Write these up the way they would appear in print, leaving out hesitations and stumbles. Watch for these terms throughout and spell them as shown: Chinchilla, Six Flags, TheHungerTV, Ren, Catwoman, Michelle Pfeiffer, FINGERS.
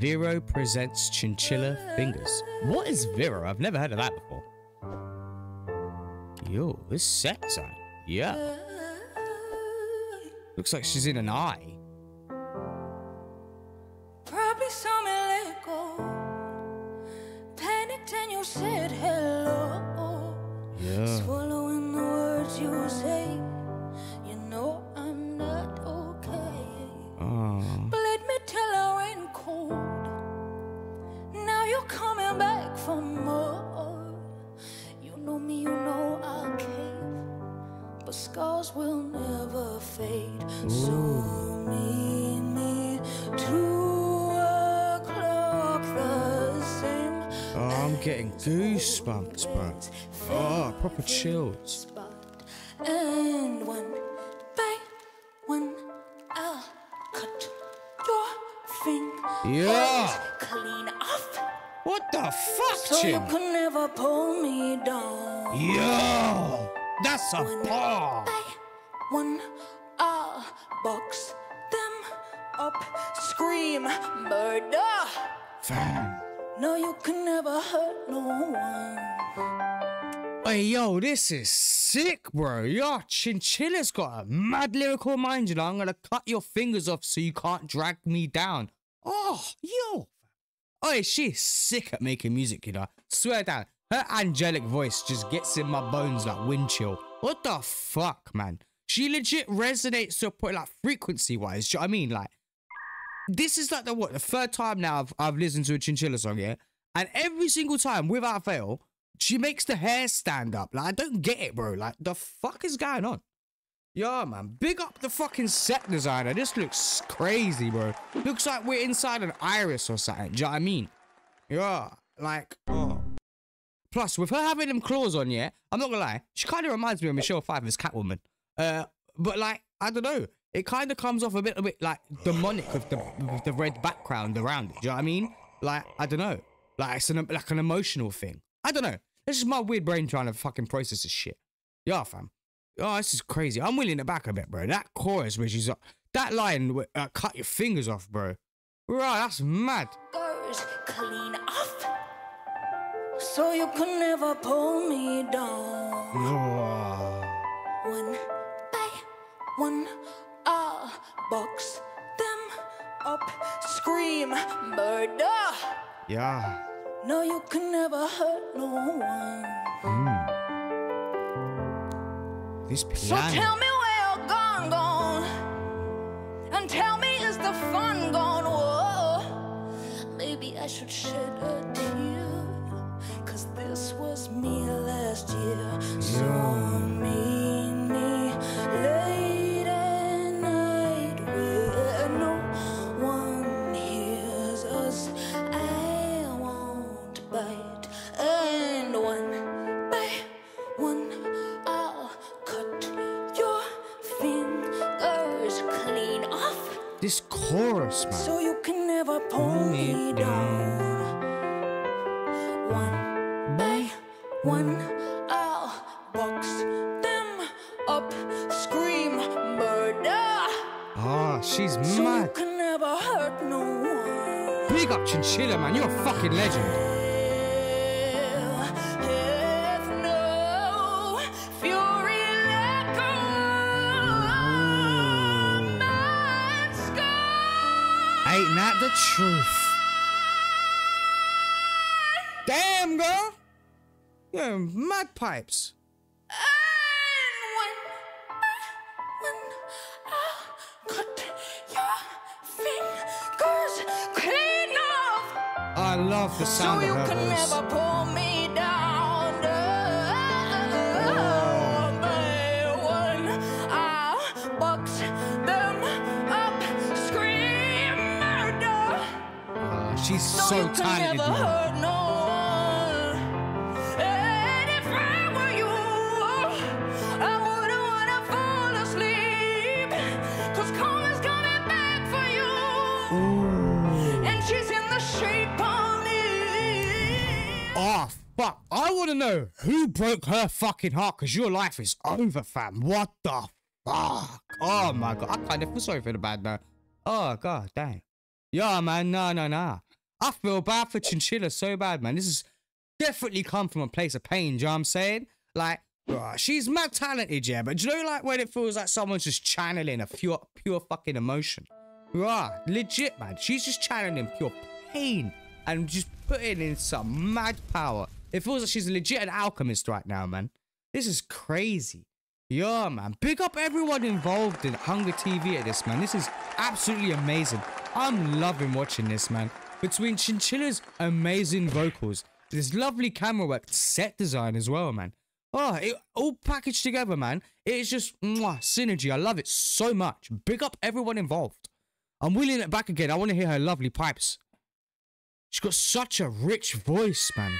Vero presents Chinchilla Fingers. What is Vero? I've never heard of that before. Yo, this set design. Yeah. Looks like she's in an eye. Probably saw me let go. Panicked and you said hello. Yeah. Swallowing the words you say. You know I'm not okay. Oh. Bled me till I ran cold. Now you're coming back for more. You know me, you know I'll cave. But scars will never fade. Ooh. So meet me too. Oh, I'm getting goosebumps, but oh, proper chills. And one by one, I'll cut your fingers clean off. What the fuck, so Jim? You can never pull me down. Yo, that's a bar. One by one, I'll box them up. Scream murder. Fam. No, you can never hurt no one. Hey, yo, this is sick, bro. Yo, Chinchilla's got a mad lyrical mind, you know. I'm going to cut your fingers off so you can't drag me down. Oh, yo. Oh, she's sick at making music, you know. Swear down. Her angelic voice just gets in my bones like wind chill. What the fuck, man? She legit resonates to a point, like, frequency-wise. Do you know what I mean? Like, this is like the third time now I've listened to a Chinchilla song, yeah? And every single time, without fail, she makes the hair stand up. Like, I don't get it, bro. Like, the fuck is going on? Yeah, man. Big up the fucking set designer. This looks crazy, bro. Looks like we're inside an iris or something. Do you know what I mean? Yeah. Like, oh. Plus, with her having them claws on, yeah? I'm not gonna lie. She kind of reminds me of Michelle Pfeiffer's Catwoman. But, like, I don't know. It kind of comes off a bit like demonic with the red background around it. Do you know what I mean? Like, I don't know. Like, it's like an emotional thing. I don't know. This is my weird brain trying to fucking process this shit. Yeah, fam. Oh, this is crazy. I'm willing to back a bit, bro. That chorus where she's like, that line where, cut your fingers off, bro. Right, that's mad. Goes clean off. So you can never pull me down. Oh. One by one. I'll box them up, scream murder. Yeah. No, you can never hurt no one. Mm. This piano. So tell me where you're gone, and tell me is the fun gone? Whoa. Maybe I should shed a tear, 'cause this was me last year. So meet me later. This chorus, man. So you can never pull me down. One by one, I'll box them up, scream murder. Ah, she's mad. So you can never hurt no one. Big up Chinchilla, man. You're a fucking legend. Ain't that the truth? Damn, girl! You're mud pipes. And when I'll cut your fingers clean off. I love the sound of her voice. So you can never pull me down. But when I'll box them up, scream. She's so talented. And if I were you, I wouldn't want to fall asleep. 'Cause karma's coming back for you. Ooh. And she's in the shape of me. Oh, fuck. I want to know who broke her fucking heart, 'cause your life is over, fam. What the fuck? Oh, my God. I kind of feel sorry for the bad man. Oh, God, dang. Yeah, man. No, no, no. I feel bad for Chinchilla so bad, man. This has definitely come from a place of pain, do you know what I'm saying? Like, she's mad talented, yeah, but do you know, like, when it feels like someone's just channeling a pure fucking emotion? Bruh, legit, man. She's just channeling pure pain and just putting in some mad power. It feels like she's legit an alchemist right now, man. This is crazy. Yeah, man. Big up everyone involved in Hunger TV at this, man. This is absolutely amazing. I'm loving watching this, man. Between Chinchilla's amazing vocals, this lovely camera work, set design as well, man. Oh, it all packaged together, man. It is just mwah, synergy. I love it so much. Big up everyone involved. I'm wheeling it back again. I want to hear her lovely pipes. She's got such a rich voice, man.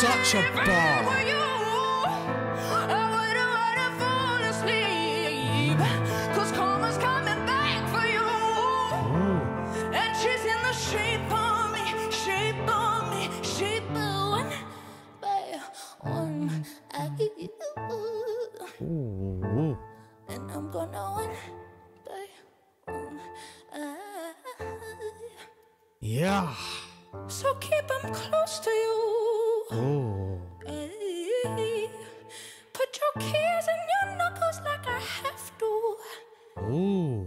Such a bar. I wouldn't want to fall asleep, cause karma's coming back for you. Ooh. And she's in the shape of me, shape of me, shape of one by one. I give you ooh. And I'm gonna one by one. Yeah. So keep them close to you. Oh. Put your keys in your knuckles like I have to. Ooh.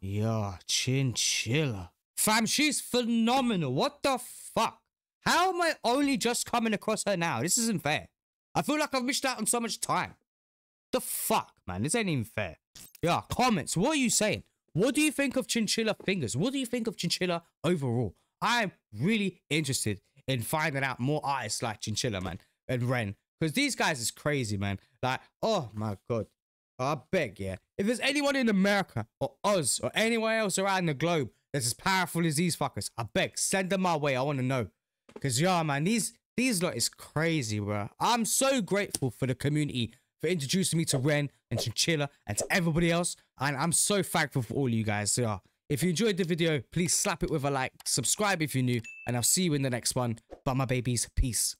Yeah, Chinchilla. Fam, she's phenomenal. What the fuck? How am I only just coming across her now? This isn't fair. I feel like I've missed out on so much time. The fuck, man? This ain't even fair. Yeah, comments. What are you saying? What do you think of Chinchilla fingers? What do you think of Chinchilla overall? I'm really interested in finding out more artists like Chinchilla, man, and Ren. Because these guys is crazy, man. Like, oh my God. I beg, yeah. If there's anyone in America or Oz or anywhere else around the globe that's as powerful as these fuckers, I beg, send them my way. I want to know. Because, yeah, man, these lot is crazy, bro. I'm so grateful for the community for introducing me to Ren and Chinchilla and to everybody else. And I'm so thankful for all you guys. So, yeah. If you enjoyed the video, please slap it with a like. Subscribe if you're new. And I'll see you in the next one. But my babies, peace.